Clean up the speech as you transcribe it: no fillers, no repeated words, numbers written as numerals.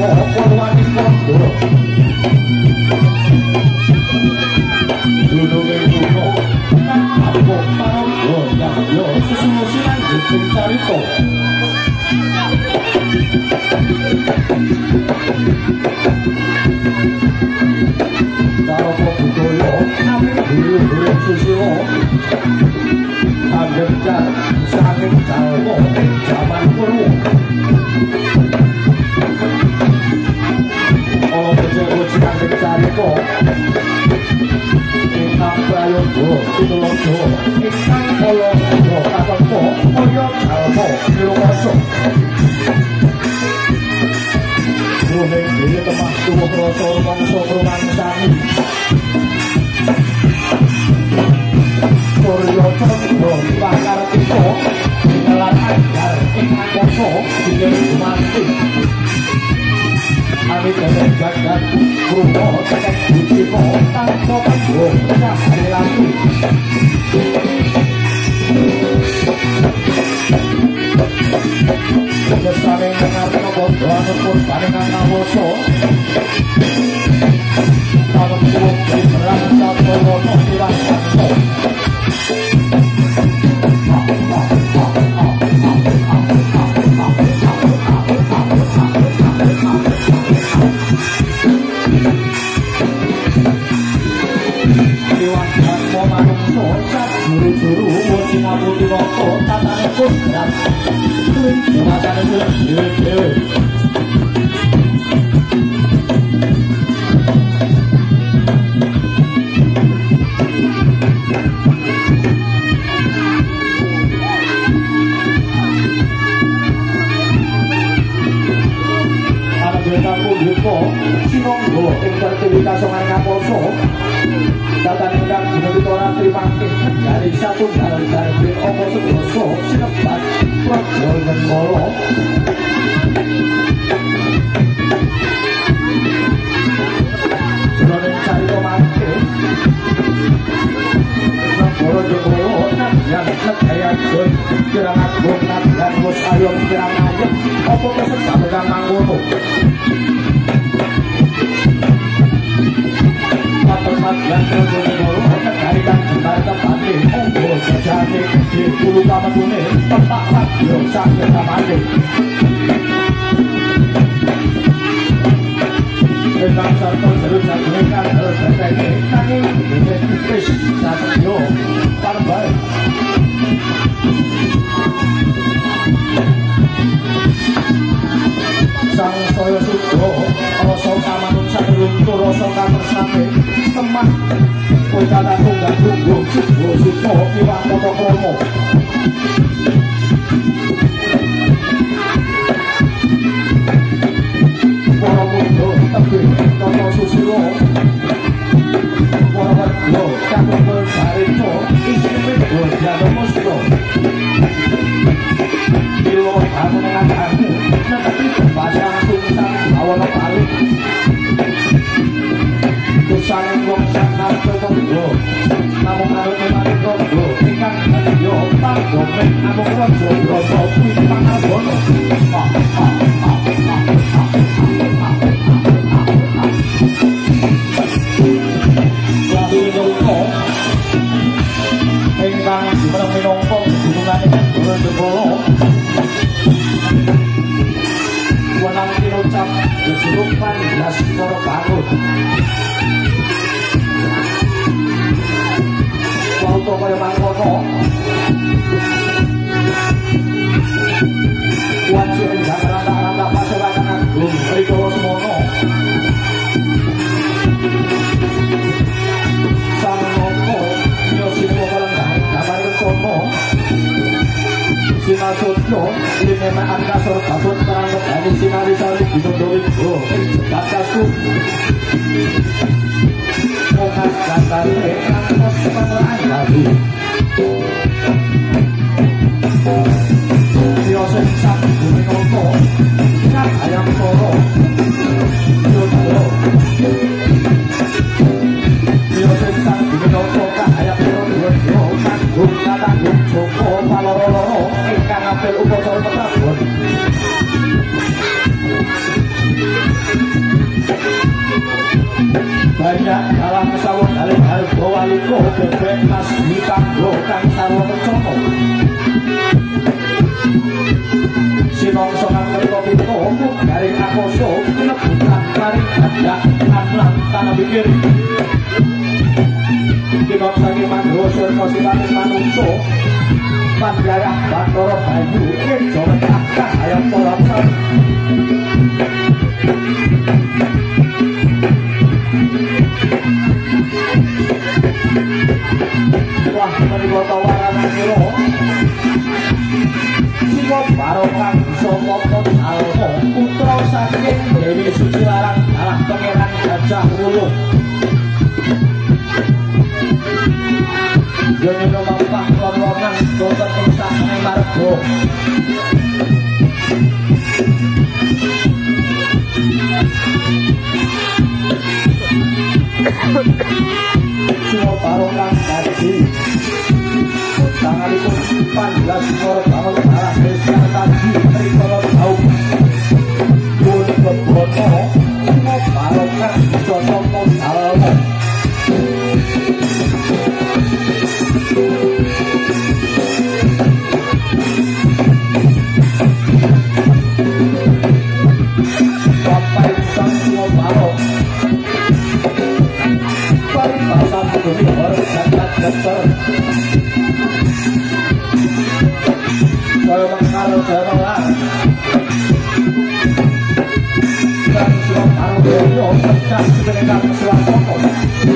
Upacara tetap banyak dalam kesawat alih albowaliko bebek mas hitam gokang sarwa tercopo sinong songan kerto-pinto garing akosyo kenebutan karing adak aklam tanah pikir sinong saki mangrosyo kositanis manungso panjarah batoro bayu kejo kakak ayam polapsan wah menika tawarane kira sing barokah saka Alma putra saking Dewi Sucilarang alah pangeran Gajah Wulu yo menika bapak lawanan boten ing sakmene marga Sino barokah dadi tangalipun 14 loro taun arah desa Taji Trikala Bau pun bebono sino barokah sotomo almo Bapak sang sino barokah Bumi orang sangat besar. Kalau mengharap janganlah. Dan sebab arwahnya tercak sebenarnya selangkong.